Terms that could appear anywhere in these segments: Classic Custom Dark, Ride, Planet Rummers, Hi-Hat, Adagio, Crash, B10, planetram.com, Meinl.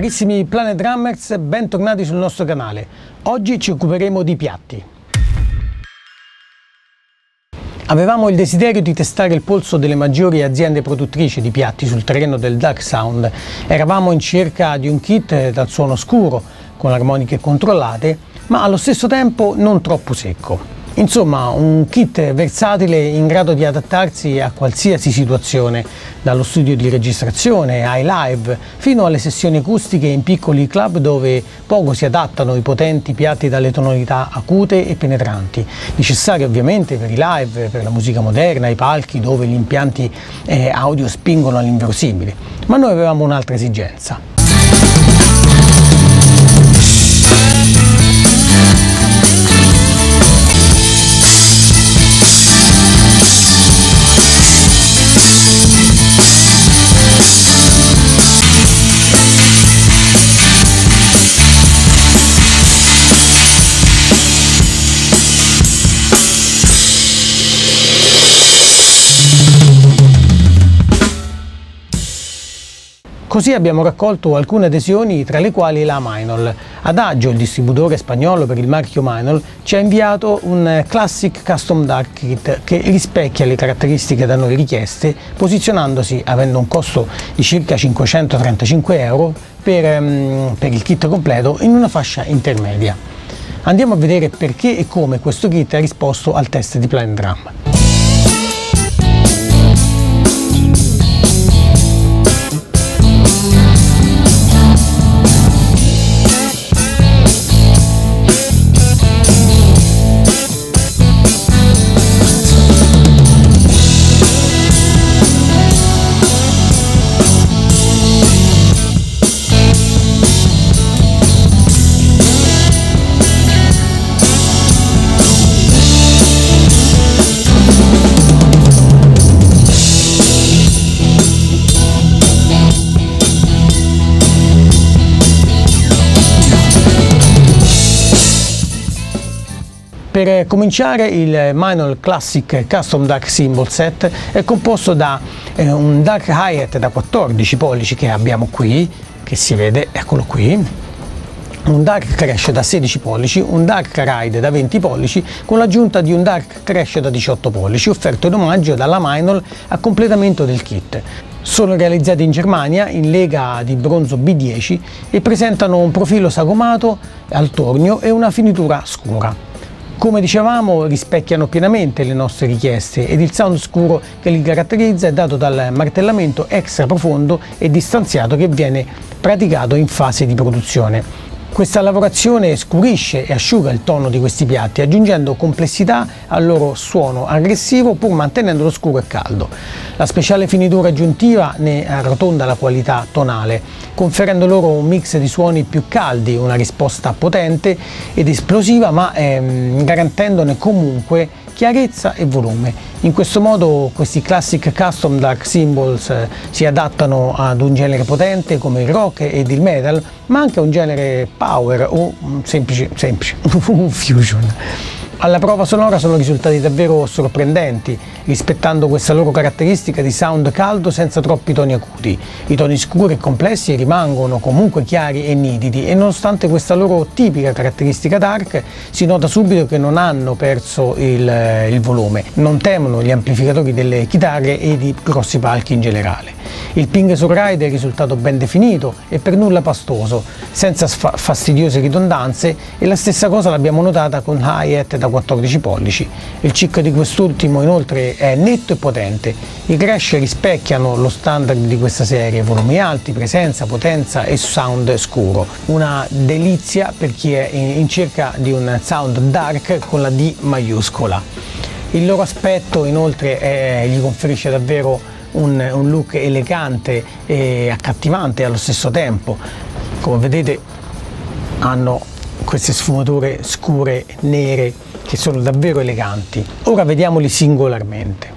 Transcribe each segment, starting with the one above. Carissimi Planet Rummers, bentornati sul nostro canale. Oggi ci occuperemo di piatti. Avevamo il desiderio di testare il polso delle maggiori aziende produttrici di piatti sul terreno del Dark Sound. Eravamo in cerca di un kit dal suono scuro, con armoniche controllate, ma allo stesso tempo non troppo secco. Insomma, un kit versatile in grado di adattarsi a qualsiasi situazione, dallo studio di registrazione ai live, fino alle sessioni acustiche in piccoli club dove poco si adattano i potenti piatti dalle tonalità acute e penetranti, necessari ovviamente per i live, per la musica moderna, i palchi dove gli impianti audio spingono all'inverosimile. Ma noi avevamo un'altra esigenza. Così abbiamo raccolto alcune adesioni, tra le quali la Meinl. Adagio, il distributore spagnolo per il marchio Meinl, ci ha inviato un Classic Custom Dark Kit che rispecchia le caratteristiche da noi richieste, posizionandosi, avendo un costo di circa 535 euro per il kit completo, in una fascia intermedia. Andiamo a vedere perché e come questo kit ha risposto al test di Planetram. Per cominciare, il Meinl Classic Custom Dark Symbol Set è composto da un Dark Hi-Hat da 14 pollici che abbiamo qui, che si vede, eccolo qui, un Dark Crash da 16 pollici, un Dark Ride da 20 pollici con l'aggiunta di un Dark Crash da 18 pollici, offerto in omaggio dalla Meinl a completamento del kit. Sono realizzati in Germania in lega di bronzo B10 e presentano un profilo sagomato al tornio e una finitura scura. Come dicevamo, rispecchiano pienamente le nostre richieste ed il sound scuro che li caratterizza è dato dal martellamento extra profondo e distanziato che viene praticato in fase di produzione. Questa lavorazione scurisce e asciuga il tono di questi piatti, aggiungendo complessità al loro suono aggressivo pur mantenendolo scuro e caldo. La speciale finitura aggiuntiva ne arrotonda la qualità tonale, conferendo loro un mix di suoni più caldi, una risposta potente ed esplosiva, ma garantendone comunque chiarezza e volume. In questo modo questi Classic Custom Dark Symbols si adattano ad un genere potente come il rock ed il metal, ma anche a un genere power o semplice fusion. Alla prova sonora sono risultati davvero sorprendenti, rispettando questa loro caratteristica di sound caldo senza troppi toni acuti. I toni scuri e complessi rimangono comunque chiari e nitidi e nonostante questa loro tipica caratteristica dark si nota subito che non hanno perso il volume, non temono gli amplificatori delle chitarre e di grossi palchi in generale. Il ping sul ride è risultato ben definito e per nulla pastoso, senza fastidiose ridondanze, e la stessa cosa l'abbiamo notata con hi-hat da 14 pollici. Il kick di quest'ultimo inoltre è netto e potente. I crash rispecchiano lo standard di questa serie: volumi alti, presenza, potenza e sound scuro. Una delizia per chi è in cerca di un sound dark con la D maiuscola. Il loro aspetto inoltre gli conferisce davvero un look elegante e accattivante allo stesso tempo. Come vedete hanno queste sfumature scure nere che sono davvero eleganti. Ora vediamoli singolarmente.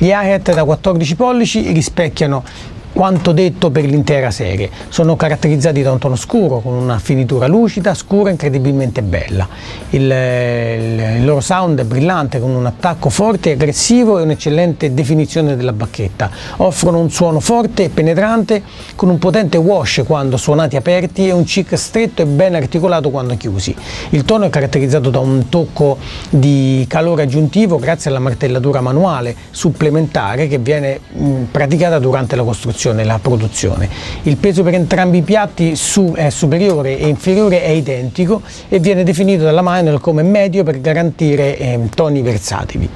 Gli Aret da 14 pollici rispecchiano quanto detto per l'intera serie, sono caratterizzati da un tono scuro con una finitura lucida, scura e incredibilmente bella. Il loro sound è brillante con un attacco forte e aggressivo e un'eccellente definizione della bacchetta. Offrono un suono forte e penetrante con un potente wash quando suonati aperti e un kick stretto e ben articolato quando chiusi. Il tono è caratterizzato da un tocco di calore aggiuntivo grazie alla martellatura manuale supplementare che viene praticata durante la costruzione. La produzione. Il peso per entrambi i piatti è superiore e inferiore è identico e viene definito dalla Meinl come medio per garantire toni versatili.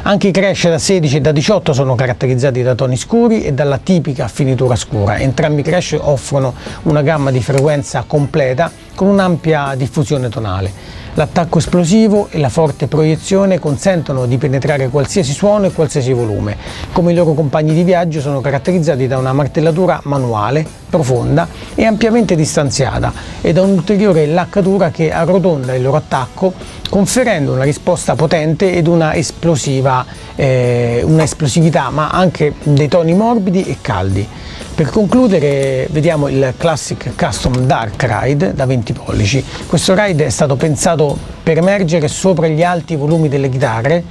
Anche i crash da 16 e da 18 sono caratterizzati da toni scuri e dalla tipica finitura scura. Entrambi i crash offrono una gamma di frequenza completa con un'ampia diffusione tonale. L'attacco esplosivo e la forte proiezione consentono di penetrare qualsiasi suono e qualsiasi volume. Come i loro compagni di viaggio sono caratterizzati da una martellatura manuale, profonda e ampiamente distanziata e da un'ulteriore laccatura che arrotonda il loro attacco conferendo una risposta potente ed una esplosività, ma anche dei toni morbidi e caldi. Per concludere vediamo il Classic Custom Dark Ride da 20 pollici. Questo ride è stato pensato per emergere sopra gli alti volumi delle chitarre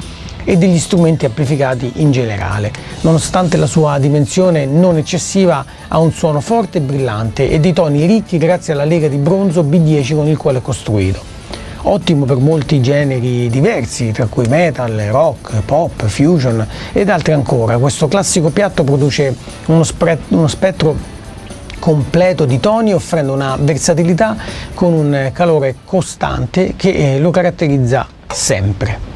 e degli strumenti amplificati in generale. Nonostante la sua dimensione non eccessiva, ha un suono forte e brillante e dei toni ricchi grazie alla lega di bronzo B10 con il quale è costruito. Ottimo per molti generi diversi, tra cui metal, rock, pop, fusion ed altri ancora. Questo classico piatto produce uno spettro completo di toni, offrendo una versatilità con un calore costante che lo caratterizza sempre.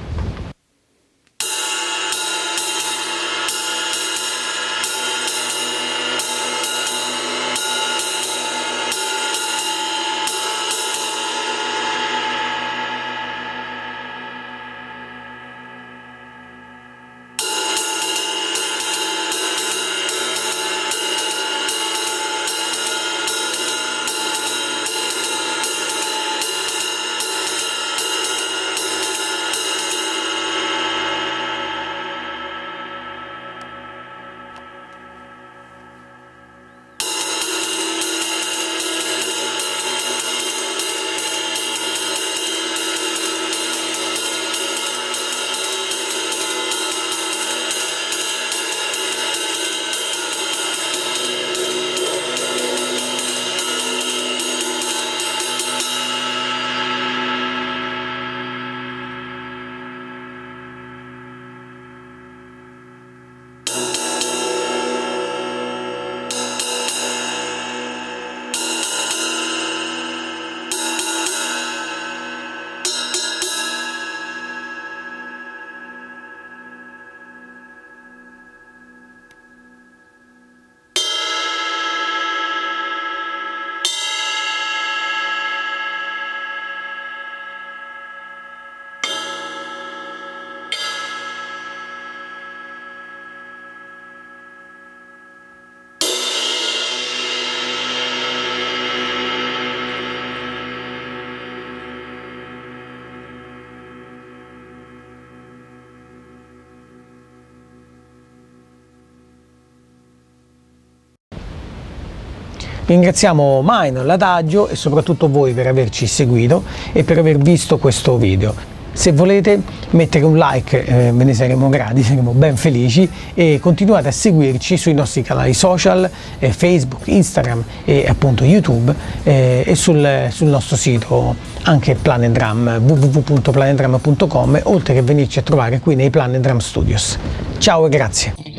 Ringraziamo Meinl, Adagio e soprattutto voi per averci seguito e per aver visto questo video. Se volete mettere un like ve ne saremo grati, saremo ben felici, e continuate a seguirci sui nostri canali social, Facebook, Instagram e appunto YouTube, e sul nostro sito anche Planetram, www.planetram.com, oltre che venirci a trovare qui nei Planetram Studios. Ciao e grazie!